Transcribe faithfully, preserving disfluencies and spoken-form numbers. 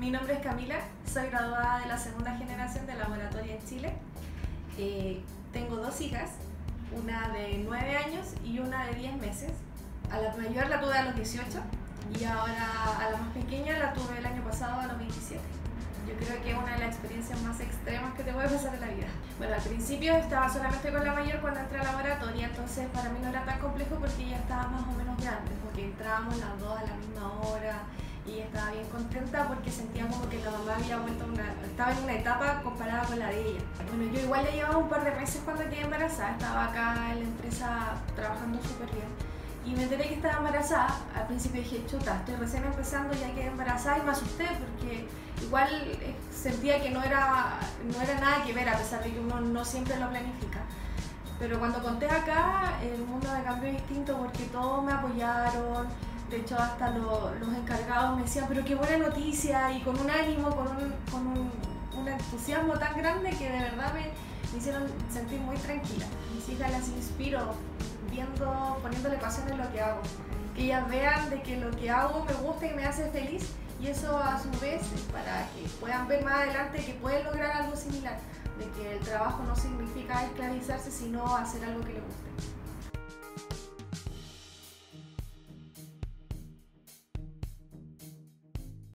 Mi nombre es Camila, soy graduada de la segunda generación de Laboratoria en Chile. Eh, tengo dos hijas, una de nueve años y una de diez meses. A la mayor la tuve a los dieciocho y ahora a la más pequeña la tuve el año pasado a los veintisiete. Yo creo que es una de las experiencias más extremas que te puede pasar en la vida. Bueno, al principio estaba solamente con la mayor cuando entré a Laboratoria, entonces para mí no era tan complejo porque ya estaba más o menos grande, porque entrábamos las dos a la misma hora y estaba bien contenta porque sentíamos que la mamá había vuelto una, estaba en una etapa comparada con la de ella. Bueno, yo igual le llevaba un par de meses cuando quedé embarazada, estaba acá en la empresa trabajando súper bien. Y me enteré que estaba embarazada. Al principio dije, chuta, estoy recién empezando, ya quedé embarazada, y me asusté porque igual sentía que no era, no era nada que ver, a pesar de que uno no siempre lo planifica. Pero cuando conté acá, el mundo me cambió distinto porque todos me apoyaron, de hecho hasta lo, los encargados me decían, pero qué buena noticia, y con un ánimo, con un, con un, un entusiasmo tan grande que de verdad me, me hicieron sentir muy tranquila. Mis hijas las inspiro Viendo, poniéndole pasión en lo que hago, que ellas vean de que lo que hago me gusta y me hace feliz, y eso a su vez es para que puedan ver más adelante que pueden lograr algo similar, de que el trabajo no significa esclavizarse, sino hacer algo que les guste.